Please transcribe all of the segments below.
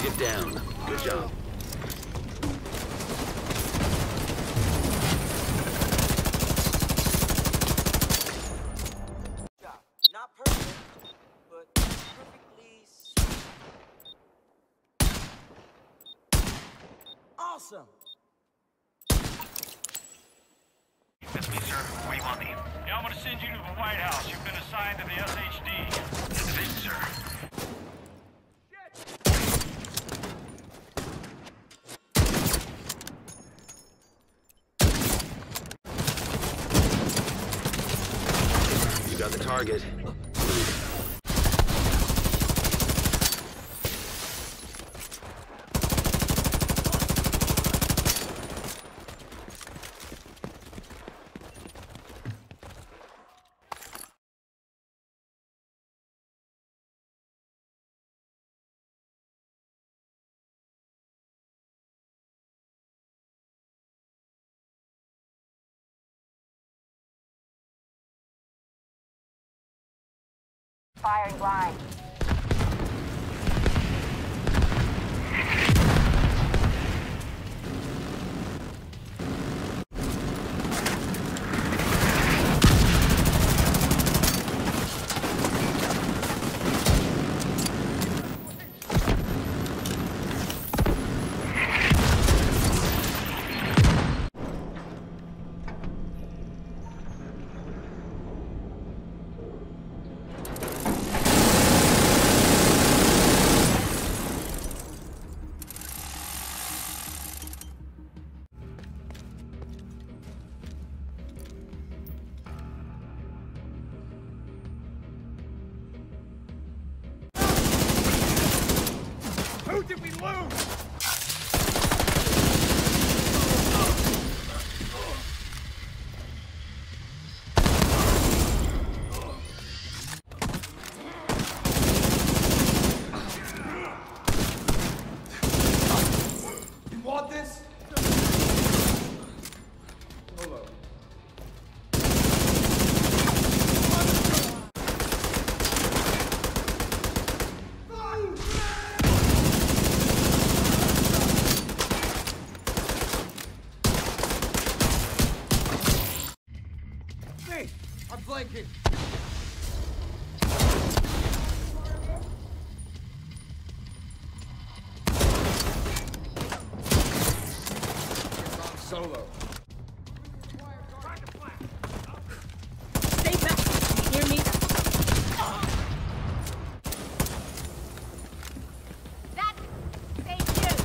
Target down. Good job. Not perfect, but perfectly sweet. Awesome. That's me, sir. What do you want me? Yeah, I'm gonna send you to the White House. You've been assigned to the SHD. To the vision, sir. Got the target. Firing blind. Who did we lose? Blanket. Solo. Stay back. You hear me? That. Thank you.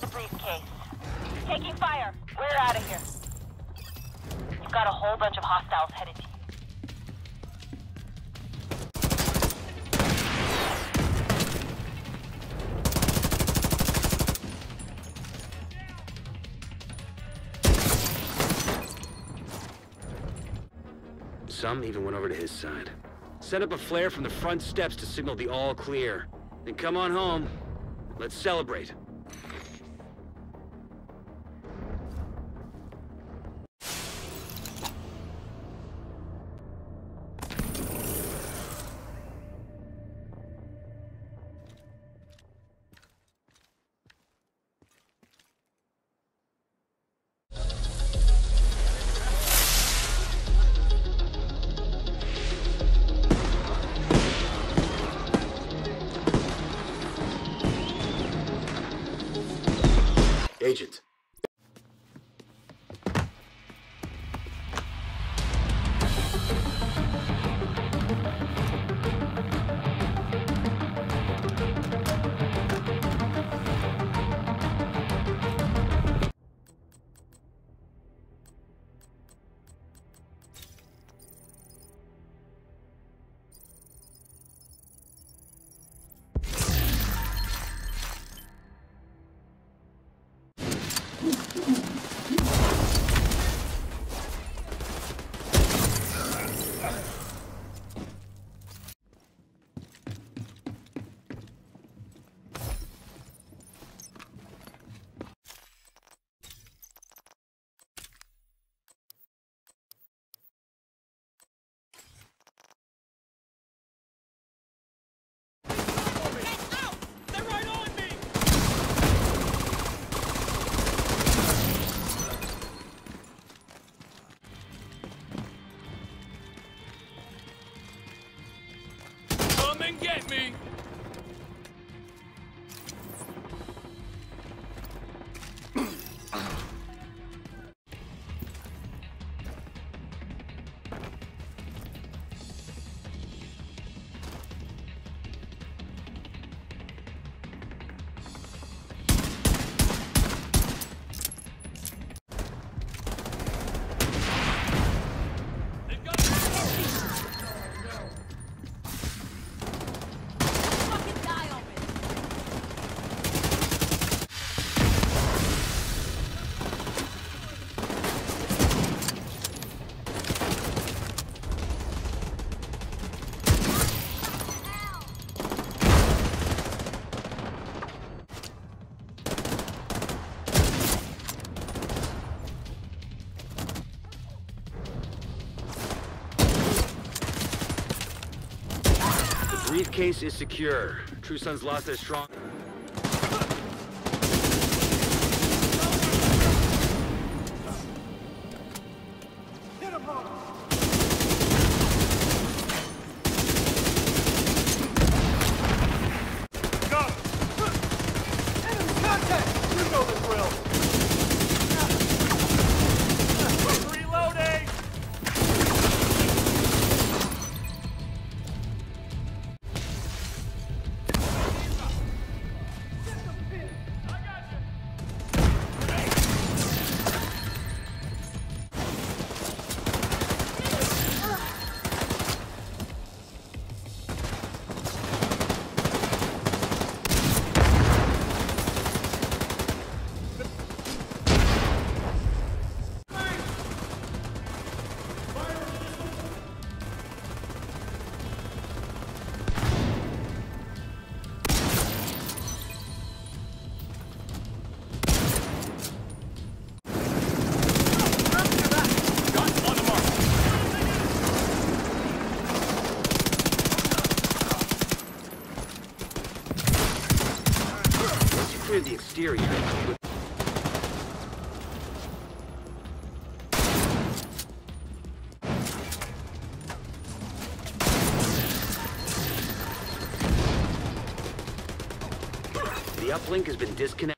The briefcase. Taking fire. We're out of here. You've got a whole bunch of hostiles headed to you. Some even went over to his side. Set up a flare from the front steps to signal the all clear. Then come on home. Let's celebrate. Agent. case is secure. True Sons lost their strong... the exterior. The uplink has been disconnected.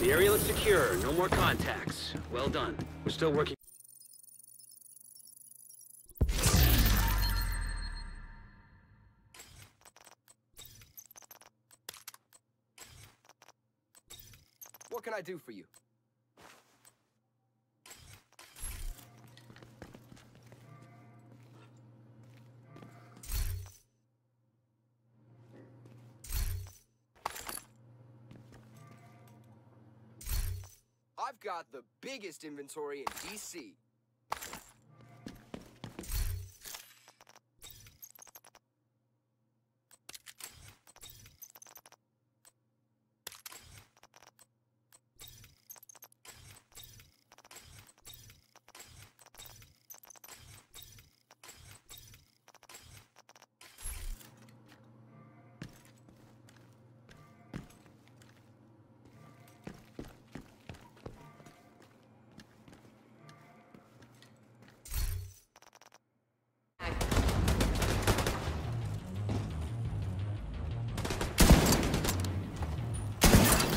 The area looks secure, no more contacts. Well done. We're still working. What can I do for you? I've got the biggest inventory in DC.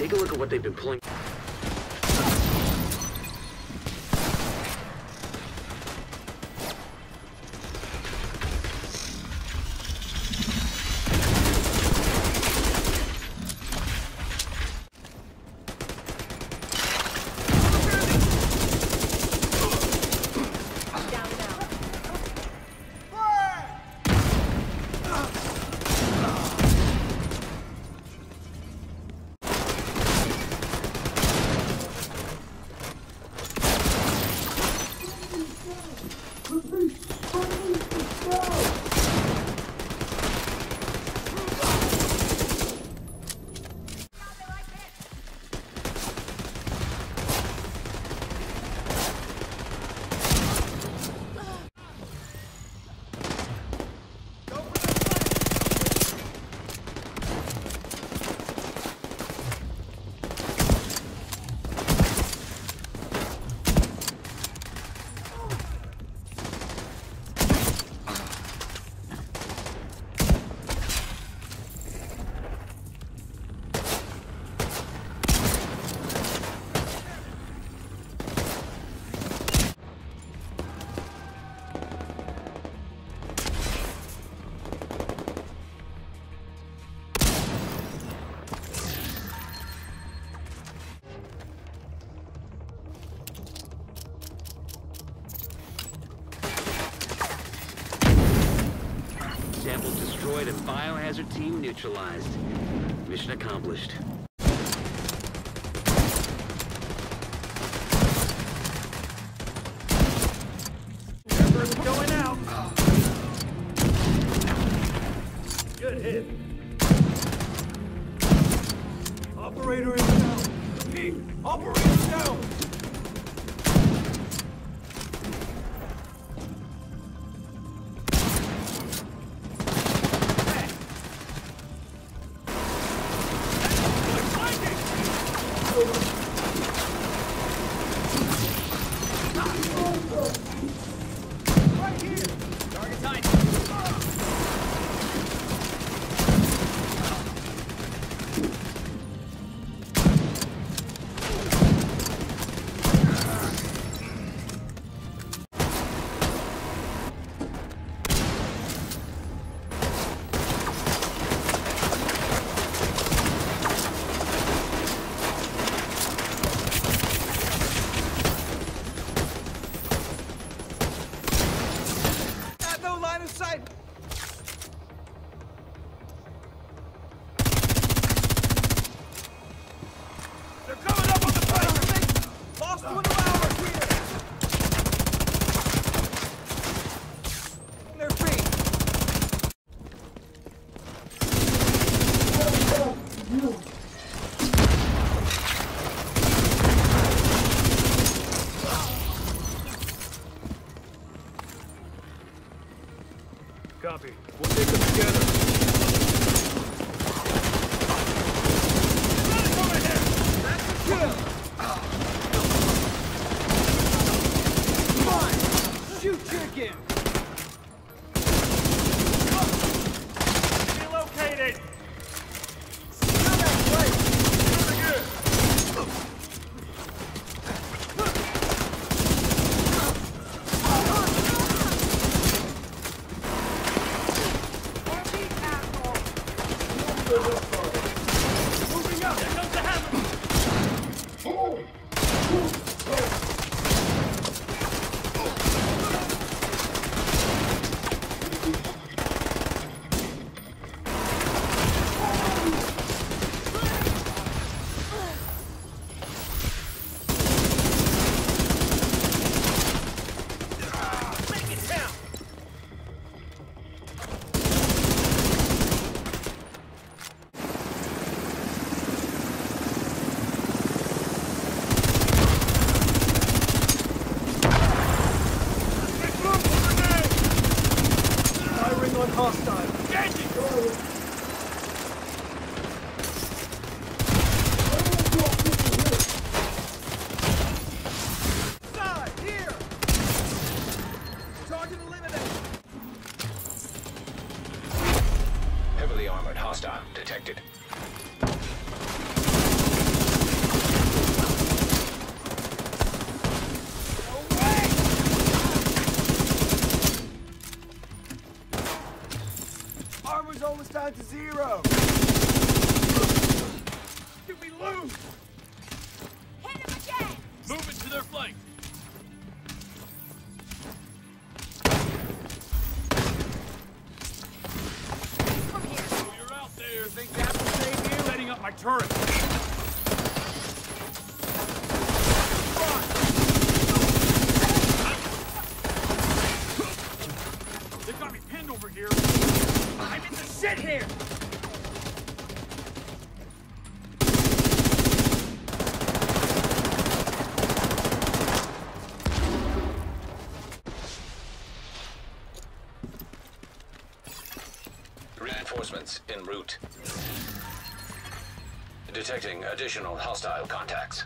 Take a look at what they've been pulling. hazard team neutralized. Mission accomplished. Pepper's going out. Good hit. Operator is down. Repeat. Operator is down. Copy. We'll take them together. Over here. That's a kill. Come on. Shoot chicken. Relocated. Secure that place. Very good. Down to zero. Did we lose? Hit him again. Move it to their flank. Come here. So you're out there. Think that will save you? Setting up my turret. They've got me pinned over here. I'm in the shit here! Reinforcements en route. Detecting additional hostile contacts.